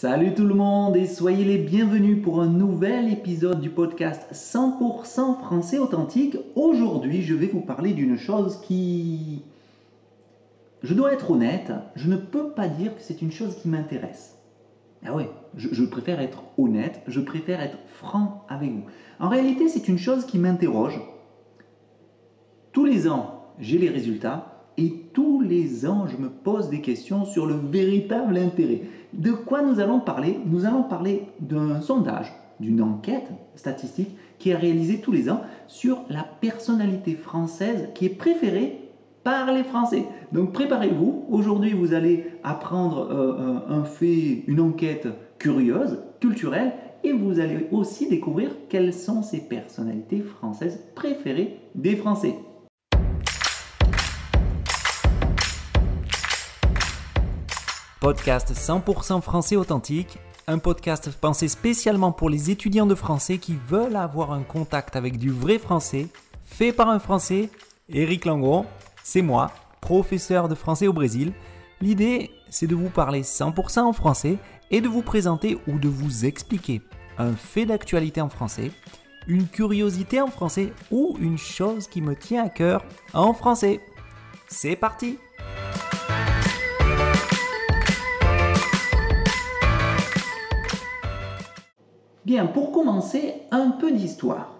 Salut tout le monde et soyez les bienvenus pour un nouvel épisode du podcast 100% français authentique. Aujourd'hui, je vais vous parler d'une chose qui... Je dois être honnête, je ne peux pas dire que c'est une chose qui m'intéresse. Ah ouais, je préfère être honnête, je préfère être franc avec vous. En réalité, c'est une chose qui m'interroge. Tous les ans, j'ai les résultats. Et tous les ans, je me pose des questions sur le véritable intérêt. De quoi nous allons parler? Nous allons parler d'un sondage, d'une enquête statistique qui est réalisée tous les ans sur la personnalité française qui est préférée par les Français. Donc préparez-vous, aujourd'hui vous allez apprendre un fait, une enquête curieuse, culturelle, et vous allez aussi découvrir quelles sont ces personnalités françaises préférées des Français. Podcast 100% français authentique, un podcast pensé spécialement pour les étudiants de français qui veulent avoir un contact avec du vrai français, fait par un français. Eric Langon, c'est moi, professeur de français au Brésil. L'idée, c'est de vous parler 100% en français et de vous présenter ou de vous expliquer un fait d'actualité en français, une curiosité en français ou une chose qui me tient à cœur en français. C'est parti! Bien, pour commencer, un peu d'histoire.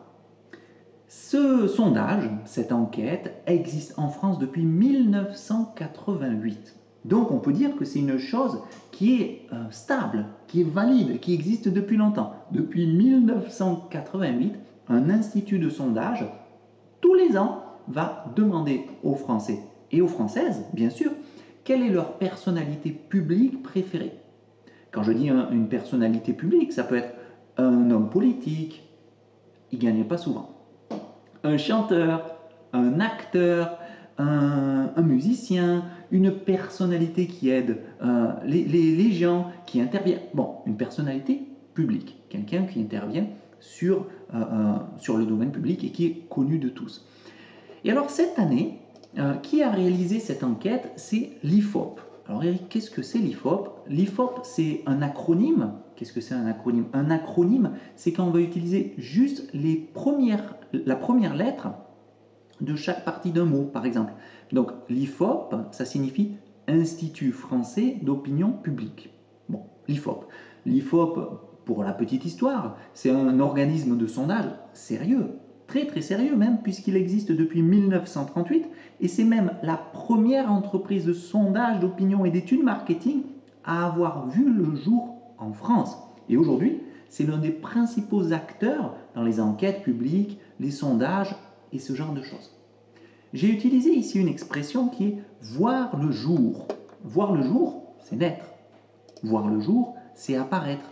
Ce sondage, cette enquête, existe en France depuis 1988. Donc on peut dire que c'est une chose qui est stable, qui est valide, qui existe depuis longtemps. Depuis 1988, un institut de sondage, tous les ans, va demander aux Français et aux Françaises, bien sûr, quelle est leur personnalité publique préférée. Quand je dis une personnalité publique, ça peut être un homme politique, il ne gagnait pas souvent. Un chanteur, un acteur, un musicien, une personnalité qui aide les gens, qui intervient. Bon, une personnalité publique, quelqu'un qui intervient sur le domaine public et qui est connu de tous. Et alors cette année, qui a réalisé cette enquête? C'est l'IFOP. Alors Eric, qu'est-ce que c'est l'IFOP? L'IFOP, c'est un acronyme. Qu'est-ce que c'est un acronyme? Un acronyme, c'est quand on va utiliser juste la première lettre de chaque partie d'un mot, par exemple. Donc l'IFOP, ça signifie Institut français d'opinion publique. Bon, l'IFOP. L'IFOP, pour la petite histoire, c'est un organisme de sondage sérieux, très très sérieux même, puisqu'il existe depuis 1938, et c'est même la première entreprise de sondage d'opinion et d'études marketing à avoir vu le jour en France. Et aujourd'hui, c'est l'un des principaux acteurs dans les enquêtes publiques, les sondages et ce genre de choses. J'ai utilisé ici une expression qui est « voir le jour ». Voir le jour, c'est naître. Voir le jour, c'est apparaître,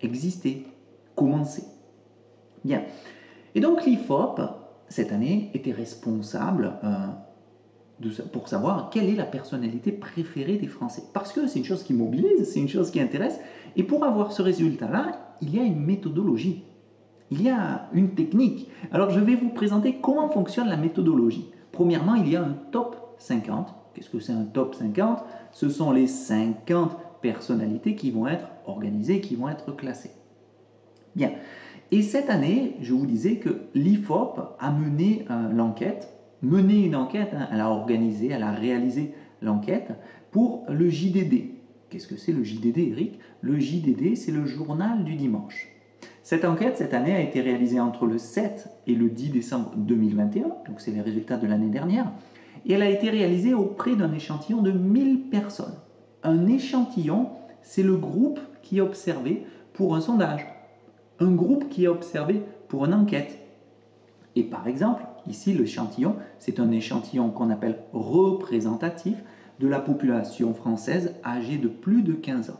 exister, commencer. Bien. Et donc l'IFOP, cette année, était responsable pour savoir quelle est la personnalité préférée des Français. Parce que c'est une chose qui mobilise, c'est une chose qui intéresse. Et pour avoir ce résultat-là, il y a une méthodologie, il y a une technique. Alors je vais vous présenter comment fonctionne la méthodologie. Premièrement, il y a un top 50. Qu'est-ce que c'est un top 50? Ce sont les 50 personnalités qui vont être organisées, qui vont être classées. Bien. Et cette année, je vous disais que l'IFOP a mené l'enquête. Mener une enquête, hein, elle a organisé, elle a réalisé l'enquête pour le JDD. Qu'est-ce que c'est le JDD, Eric? Le JDD, c'est le journal du dimanche. Cette enquête, cette année, a été réalisée entre le 7 et le 10 décembre 2021, donc c'est les résultats de l'année dernière, et elle a été réalisée auprès d'un échantillon de 1000 personnes. Un échantillon, c'est le groupe qui est observé pour un sondage, un groupe qui est observé pour une enquête. Et par exemple, ici, l'échantillon, c'est un échantillon qu'on appelle représentatif de la population française âgée de plus de 15 ans.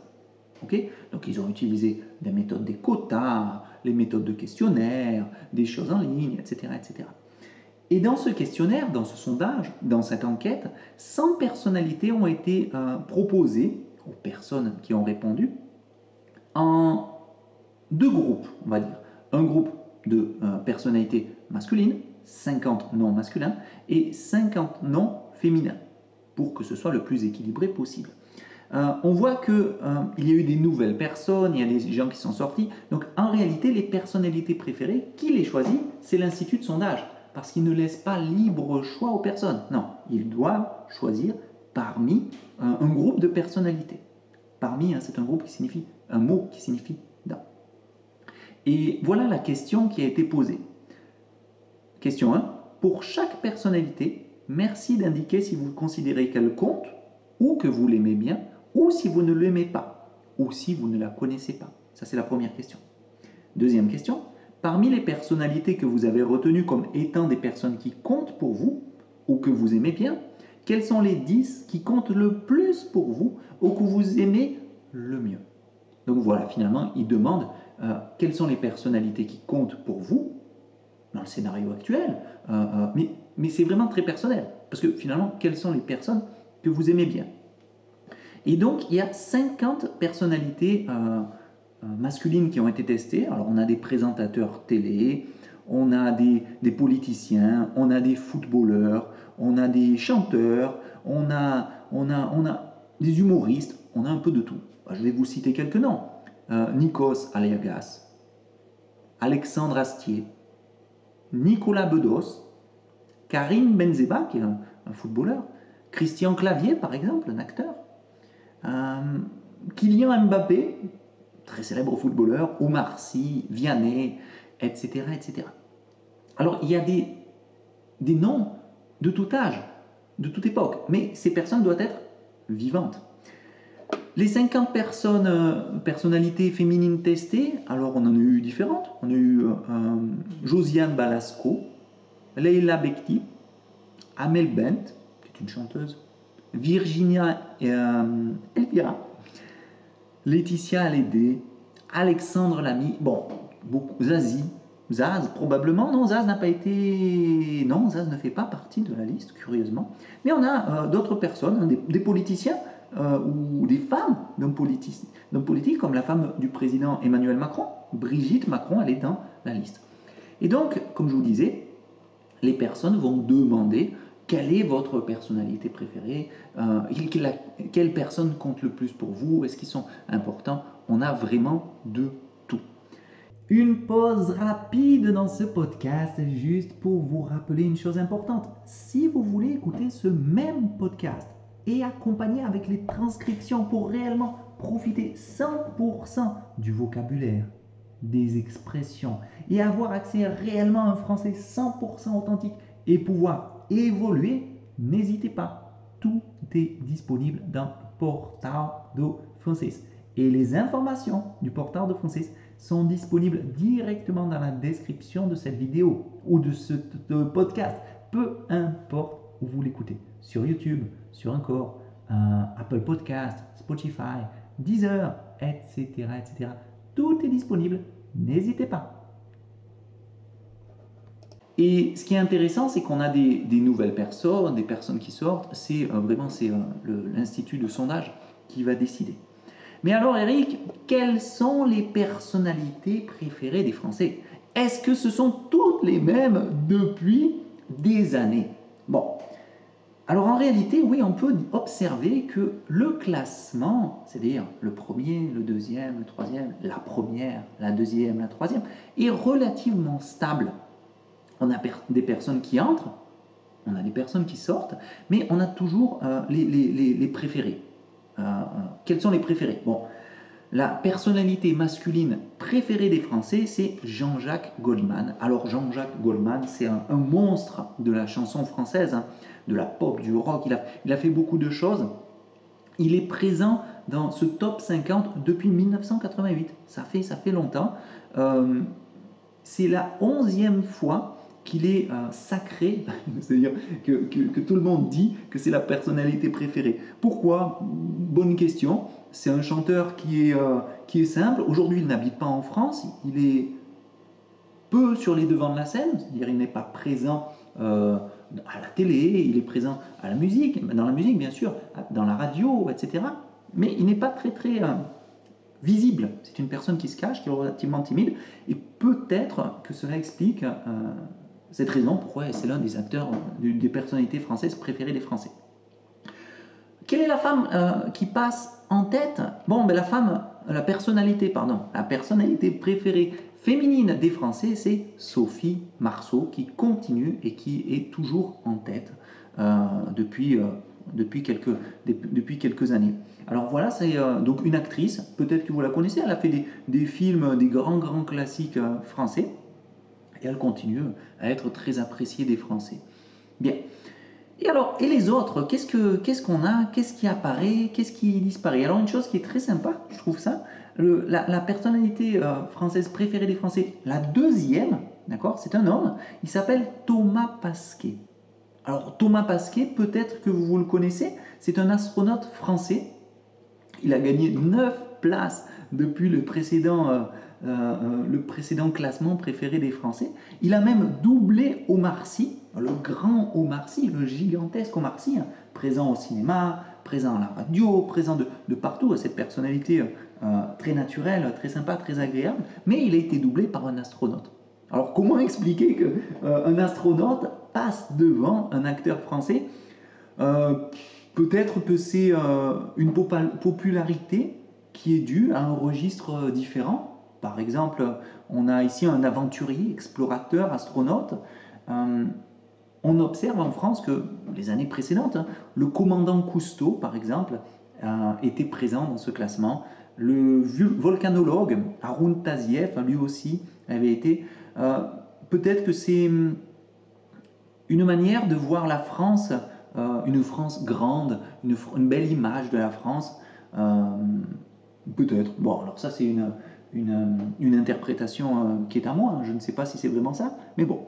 Okay? Donc, ils ont utilisé des méthodes des quotas, les méthodes de questionnaires, des choses en ligne, etc., etc. Et dans ce questionnaire, dans ce sondage, dans cette enquête, 100 personnalités ont été proposées aux personnes qui ont répondu en deux groupes, on va dire. Un groupe de personnalités masculines, 50 noms masculins et 50 noms féminins, pour que ce soit le plus équilibré possible. on voit qu'il y a eu des nouvelles personnes, il y a des gens qui sont sortis. Donc en réalité, les personnalités préférées, qui les choisit? C'est l'institut de sondage, parce qu'ils ne laissent pas libre choix aux personnes. Non, ils doivent choisir parmi un groupe de personnalités. Parmi, hein, c'est un groupe qui signifie, un mot qui signifie dans. Et voilà la question qui a été posée. Question 1. Pour chaque personnalité, merci d'indiquer si vous considérez qu'elle compte, ou que vous l'aimez bien, ou si vous ne l'aimez pas, ou si vous ne la connaissez pas. Ça, c'est la première question. Deuxième question. Parmi les personnalités que vous avez retenues comme étant des personnes qui comptent pour vous, ou que vous aimez bien, quelles sont les 10 qui comptent le plus pour vous, ou que vous aimez le mieux? Donc voilà, finalement, il demande quelles sont les personnalités qui comptent pour vous dans le scénario actuel. Mais c'est vraiment très personnel, parce que finalement, quelles sont les personnes que vous aimez bien? Et donc, il y a 50 personnalités masculines qui ont été testées. Alors, on a des présentateurs télé, on a des politiciens, on a des footballeurs, on a des chanteurs, on a des humoristes, on a un peu de tout. Je vais vous citer quelques noms. Nikos Aliagas, Alexandre Astier, Nicolas Bedos, Karim Benzéba, qui est un footballeur, Christian Clavier, par exemple, un acteur, Kylian Mbappé, très célèbre footballeur, Omar Sy, Vianney, etc., etc. Alors, il y a des noms de tout âge, de toute époque, mais ces personnes doivent être vivantes. Les 50 personnalités féminines testées, alors on en a eu différentes. On a eu Josiane Balasco, Leila Bekhti, Amel Bent, qui est une chanteuse, Virginia Elvira, Laetitia Lede, Alexandre Lamy, bon, beaucoup, Zaz probablement, non, Zaz n'a pas été, non, Zaz ne fait pas partie de la liste, curieusement. Mais on a d'autres personnes, hein, des politiciens, ou des femmes d'hommes politiques, comme la femme du président Emmanuel Macron, Brigitte Macron, elle est dans la liste. Et donc, comme je vous disais, les personnes vont demander quelle est votre personnalité préférée, quelle personne compte le plus pour vous, est-ce qu'ils sont importants? On a vraiment de tout. Une pause rapide dans ce podcast, juste pour vous rappeler une chose importante. Si vous voulez écouter ce même podcast, et accompagné avec les transcriptions pour réellement profiter 100% du vocabulaire, des expressions et avoir accès réellement à un français 100% authentique et pouvoir évoluer, n'hésitez pas, tout est disponible dans le portal de Francis. Et les informations du portal de Francis sont disponibles directement dans la description de cette vidéo ou de ce podcast, peu importe où vous l'écoutez, sur YouTube, sur encore Apple Podcast, Spotify, Deezer, etc., etc. Tout est disponible, n'hésitez pas. Et ce qui est intéressant, c'est qu'on a des nouvelles personnes, des personnes qui sortent. C'est vraiment l'institut de sondage qui va décider. Mais alors Eric, quelles sont les personnalités préférées des Français? Est-ce que ce sont toutes les mêmes depuis des années? Bon. Alors en réalité, oui, on peut observer que le classement, c'est-à-dire le premier, le deuxième, le troisième, la première, la deuxième, la troisième, est relativement stable. On a des personnes qui entrent, on a des personnes qui sortent, mais on a toujours les préférés. Quels sont les préférés? Bon, la personnalité masculine préférée des Français, c'est Jean-Jacques Goldman. Alors Jean-Jacques Goldman, c'est un monstre de la chanson française, hein, de la pop, du rock, il a fait beaucoup de choses. Il est présent dans ce top 50 depuis 1988, ça fait longtemps. C'est la 11e fois qu'il est sacré, c'est-à-dire que tout le monde dit que c'est la personnalité préférée. Pourquoi? Bonne question. C'est un chanteur qui est simple. Aujourd'hui, il n'habite pas en France, il est peu sur les devants de la scène, c'est-à-dire il n'est pas présent à la télé, il est présent à la musique, dans la musique bien sûr, dans la radio, etc. Mais il n'est pas très visible. C'est une personne qui se cache, qui est relativement timide. Et peut-être que cela explique cette raison pourquoi c'est l'un des acteurs, des personnalités françaises préférées des Français. Quelle est la femme qui passe en tête? Bon, ben la personnalité préférée féminine des Français, c'est Sophie Marceau, qui continue et qui est toujours en tête depuis quelques années. Alors voilà, c'est donc une actrice, peut-être que vous la connaissez, elle a fait des films, des grands classiques français, et elle continue à être très appréciée des Français. Bien. Et alors, et les autres, qu'est-ce qu'on a, qu'est-ce qui apparaît, qu'est-ce qui disparaît? Alors une chose qui est très sympa, je trouve ça, la personnalité française préférée des Français, la deuxième, d'accord, c'est un homme, il s'appelle Thomas Pesquet. Alors Thomas Pesquet, peut-être que vous le connaissez, c'est un astronaute français, il a gagné 9 places depuis le précédent classement préféré des Français. Il a même doublé Omar Sy, le grand Omar Sy, le gigantesque Omar Sy, hein, présent au cinéma, présent à la radio, présent de partout, cette personnalité très naturelle, très sympa, très agréable, mais il a été doublé par un astronaute. Alors comment expliquer qu'un astronaute passe devant un acteur français? Peut-être que c'est une popularité qui est due à un registre différent. Par exemple, on a ici un aventurier, explorateur, astronaute. On observe en France que, les années précédentes, hein, le commandant Cousteau, par exemple, était présent dans ce classement. Le volcanologue Haroun Tazieff, lui aussi, avait été. Peut-être que c'est une manière de voir la France, une France grande, une belle image de la France. Peut-être. Bon, alors ça, c'est une interprétation qui est à moi, je ne sais pas si c'est vraiment ça, mais bon.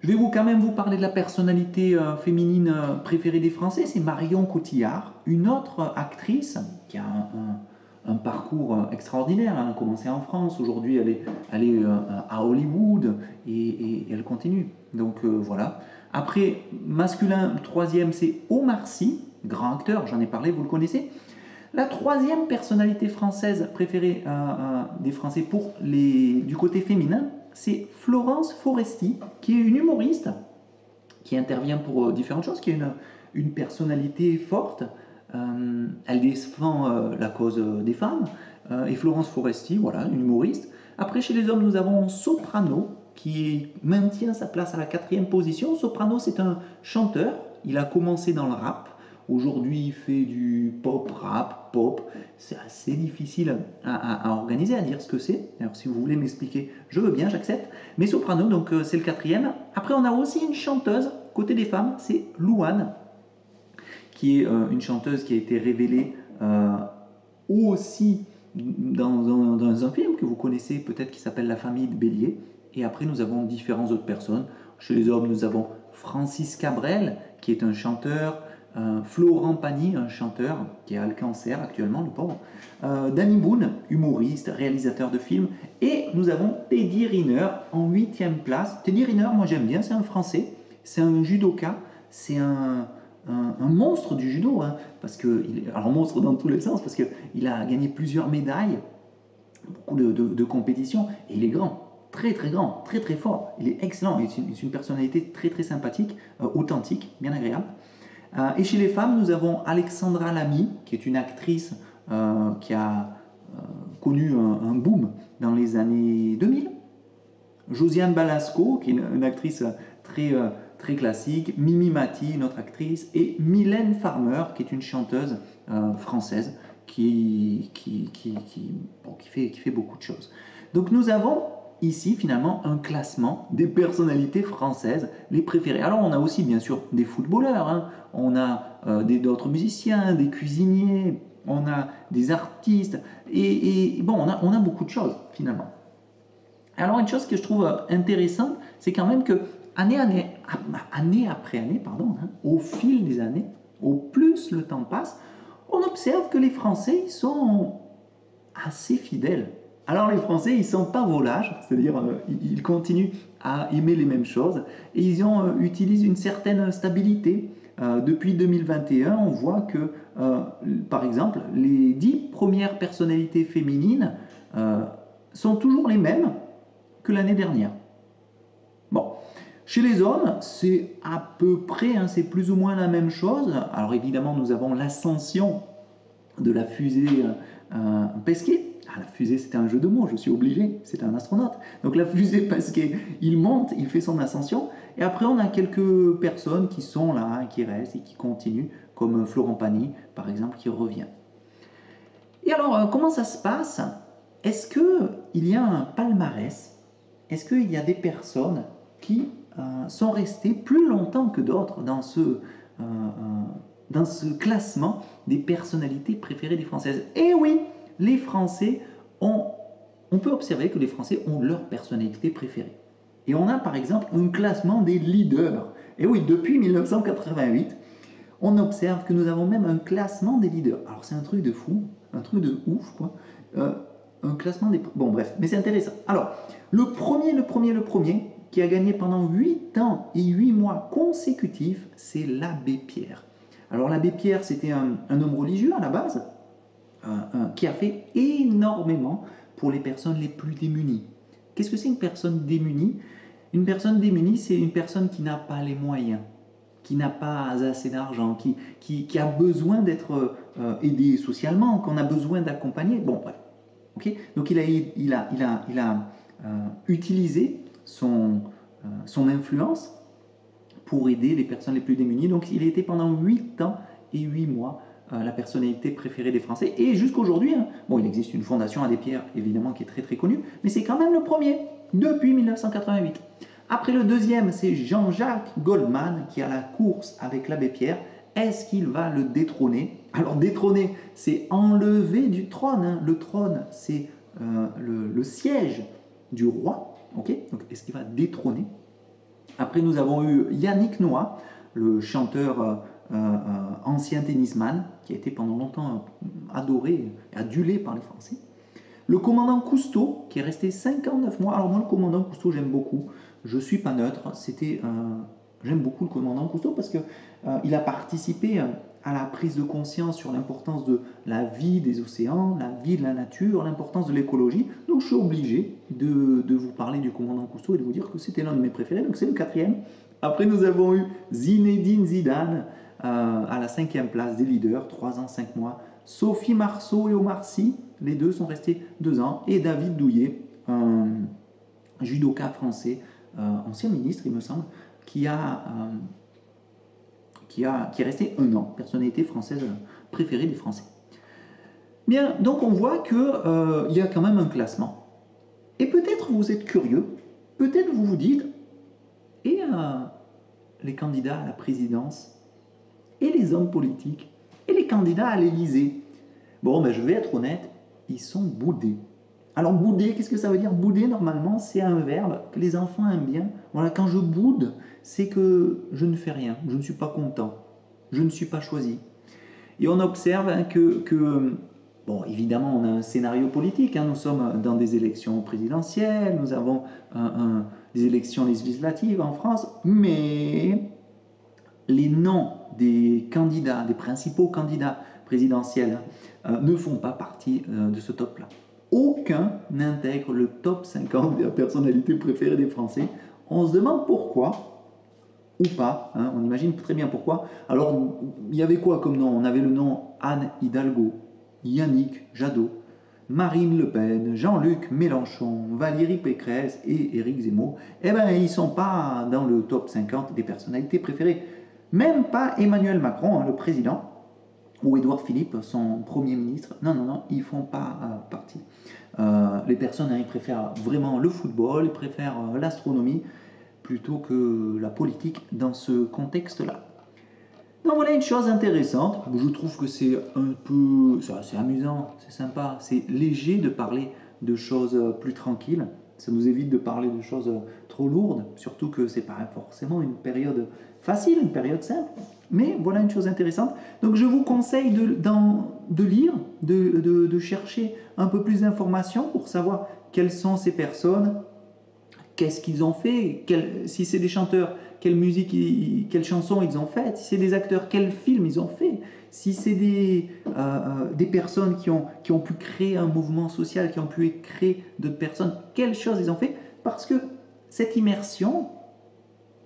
Je vais quand même vous parler de la personnalité féminine préférée des Français, c'est Marion Cotillard, une autre actrice qui a un parcours extraordinaire, elle a commencé en France, aujourd'hui elle est à Hollywood et elle continue, donc voilà. Après, masculin, troisième, c'est Omar Sy, grand acteur, j'en ai parlé, vous le connaissez. La troisième personnalité française préférée des Français du côté féminin, c'est Florence Foresti, qui est une humoriste, qui intervient pour différentes choses, qui a une personnalité forte. Elle défend la cause des femmes. Et Florence Foresti, voilà, une humoriste. Après, chez les hommes, nous avons Soprano, qui maintient sa place à la 4e position. Soprano, c'est un chanteur. Il a commencé dans le rap. Aujourd'hui, il fait du pop, rap, pop. C'est assez difficile à organiser, à dire ce que c'est. Alors, si vous voulez m'expliquer, je veux bien, j'accepte. Mais Soprano, donc c'est le 4e. Après, on a aussi une chanteuse, côté des femmes, c'est Louane, qui est une chanteuse qui a été révélée aussi dans un film que vous connaissez peut-être qui s'appelle La famille de Bélier. Et après, nous avons différentes autres personnes. Chez les hommes, nous avons Francis Cabrel, qui est un chanteur. Florent Pagny, un chanteur qui a le cancer actuellement, le pauvre. Danny Boone, humoriste, réalisateur de films. Et nous avons Teddy Riner en 8e place. Teddy Riner, moi j'aime bien, c'est un Français, c'est un judoka, c'est un monstre du judo, hein, parce que alors monstre dans tous les sens, parce qu'il a gagné plusieurs médailles, beaucoup de compétitions, et il est grand. Très grand, très fort, il est excellent, c'est une personnalité très sympathique, authentique, bien agréable. Et chez les femmes, nous avons Alexandre Lamy, qui est une actrice qui a connu un boom dans les années 2000. Josiane Balasco, qui est une actrice très classique. Mimi Mati, une autre actrice. Et Mylène Farmer, qui est une chanteuse française qui fait beaucoup de choses. Donc nous avons ici, finalement, un classement des personnalités françaises, les préférées. Alors, on a aussi, bien sûr, des footballeurs, hein. On a d'autres musiciens, des cuisiniers, on a des artistes, et bon, on a beaucoup de choses, finalement. Alors, une chose que je trouve intéressante, c'est quand même que, année après année, au fil des années, au plus le temps passe, on observe que les Français, ils sont assez fidèles. Alors les Français, ils ne sont pas volages, c'est-à-dire ils continuent à aimer les mêmes choses et ils utilisent une certaine stabilité. Depuis 2021, on voit que, par exemple, les 10 premières personnalités féminines sont toujours les mêmes que l'année dernière. Bon, Chez les hommes, c'est à peu près, hein, c'est plus ou moins la même chose. Alors évidemment, nous avons l'ascension de la fusée Pesquet. Ah, la fusée, c'était un jeu de mots, je suis obligé, c'est un astronaute. Donc la fusée Pesquet, il monte, il fait son ascension. Et après, on a quelques personnes qui sont là, qui restent et qui continuent, comme Florent Pagny, par exemple, qui revient. Et alors, comment ça se passe? Est-ce qu'il y a un palmarès? Est-ce qu'il y a des personnes qui sont restées plus longtemps que d'autres dans ce classement des personnalités préférées des Françaises? Eh oui, les Français ont... On peut observer que les Français ont leur personnalité préférée. Et on a par exemple un classement des leaders. Et oui, depuis 1988, on observe que nous avons même un classement des leaders. Alors c'est un truc de fou, un truc de ouf, quoi. Un classement des... Bon, bref, mais c'est intéressant. Alors, le premier qui a gagné pendant 8 ans et 8 mois consécutifs, c'est l'abbé Pierre. Alors, l'abbé Pierre, c'était un homme religieux à la base, qui a fait énormément pour les personnes les plus démunies. Qu'est-ce que c'est une personne démunie? Une personne démunie, c'est une personne qui n'a pas les moyens, qui n'a pas assez d'argent, qui a besoin d'être aidée socialement, qu'on a besoin d'accompagner. Bon, bref. Okay. Donc il a utilisé son influence pour aider les personnes les plus démunies. Donc il a été pendant 8 ans et 8 mois la personnalité préférée des Français. Et jusqu'aujourd'hui, hein, bon, il existe une fondation Abbé Pierre, évidemment, qui est très très connue, mais c'est quand même le premier, depuis 1988. Après le deuxième, c'est Jean-Jacques Goldman qui a la course avec l'abbé Pierre. Est-ce qu'il va le détrôner? Alors détrôner, c'est enlever du trône. Hein. Le trône, c'est le siège du roi. Okay, donc est-ce qu'il va détrôner? Après, nous avons eu Yannick Noah, le chanteur ancien tennisman, qui a été pendant longtemps adoré, adulé par les Français. Le commandant Cousteau, qui est resté 59 mois. Alors moi, le commandant Cousteau, j'aime beaucoup. Je ne suis pas neutre. C'était... J'aime beaucoup le commandant Cousteau parce qu'il a participé à la prise de conscience sur l'importance de la vie des océans, la vie de la nature, l'importance de l'écologie. Donc je suis obligé de vous parler du commandant Cousteau et de vous dire que c'était l'un de mes préférés, donc c'est le quatrième. Après nous avons eu Zinedine Zidane à la 5e place des leaders, 3 ans, 5 mois. Sophie Marceau et Omar Sy, les deux sont restés 2 ans. Et David Douillet, un judoka français, ancien ministre il me semble, qui est resté 1 an, personnalité française préférée des Français. Bien, donc on voit qu'il y a quand même un classement. Et peut-être vous êtes curieux, peut-être vous vous dites, et les candidats à la présidence, et les hommes politiques, et les candidats à l'Élysée. Bon, ben, je vais être honnête, ils sont boudés. Alors bouder, qu'est-ce que ça veut dire? Bouder, normalement, c'est un verbe que les enfants aiment bien. Voilà, quand je boude, c'est que je ne fais rien, je ne suis pas content, je ne suis pas choisi. Et on observe hein, que... Bon, évidemment, on a un scénario politique. Hein, nous sommes dans des élections présidentielles, nous avons des élections législatives en France, mais les noms des candidats, des principaux candidats présidentiels, ne font pas partie de ce top-là. Aucun n'intègre le top 50 des personnalités préférées des Français. On se demande pourquoi, ou pas, hein, on imagine très bien pourquoi. Alors, il y avait quoi comme nom? On avait le nom Anne Hidalgo, Yannick Jadot, Marine Le Pen, Jean-Luc Mélenchon, Valérie Pécresse et Éric Zemmour. Eh bien, ils ne sont pas dans le top 50 des personnalités préférées. Même pas Emmanuel Macron, hein, le président, ou Édouard Philippe, son premier ministre. Non, non, non, ils ne font pas partie. Les personnes, hein, ils préfèrent vraiment le football, ils préfèrent l'astronomie, plutôt que la politique dans ce contexte-là. Donc voilà une chose intéressante. Je trouve que c'est un peu... C'est amusant, c'est sympa, c'est léger de parler de choses plus tranquilles. Ça nous évite de parler de choses trop lourdes, surtout que c'est pas forcément une période facile, une période simple. Mais voilà une chose intéressante. Donc je vous conseille de lire, de chercher un peu plus d'informations pour savoir quelles sont ces personnes, qu'est-ce qu'ils ont fait, si c'est des chanteurs, quelle musique, quelles chansons ils ont faites, si c'est des acteurs, quels films ils ont fait, si c'est des personnes qui ont pu créer un mouvement social, qui ont pu créer d'autres personnes, quelles choses ils ont fait, parce que cette immersion,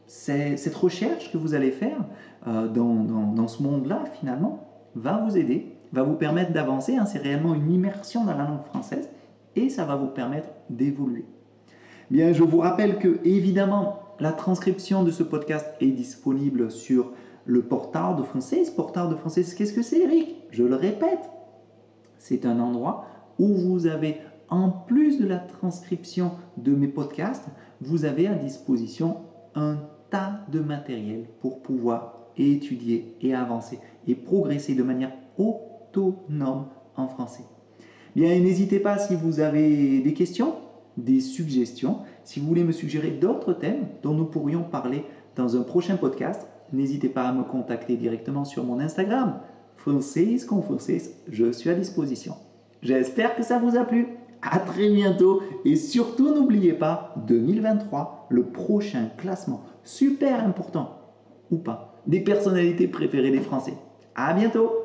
cette recherche que vous allez faire dans ce monde-là, finalement, va vous aider, va vous permettre d'avancer. Hein, c'est réellement une immersion dans la langue française et ça va vous permettre d'évoluer. Bien, je vous rappelle que, évidemment, la transcription de ce podcast est disponible sur le portard de français. Ce portard de français, qu'est-ce que c'est, Eric? Je le répète, c'est un endroit où vous avez, en plus de la transcription de mes podcasts, vous avez à disposition un tas de matériel pour pouvoir étudier et avancer et progresser de manière autonome en français. Bien, n'hésitez pas si vous avez des questions, des suggestions, si vous voulez me suggérer d'autres thèmes dont nous pourrions parler dans un prochain podcast, n'hésitez pas à me contacter directement sur mon Instagram, Francis Confrancis, je suis à disposition. J'espère que ça vous a plu, à très bientôt et surtout n'oubliez pas 2023, le prochain classement super important, ou pas, des personnalités préférées des Français. À bientôt!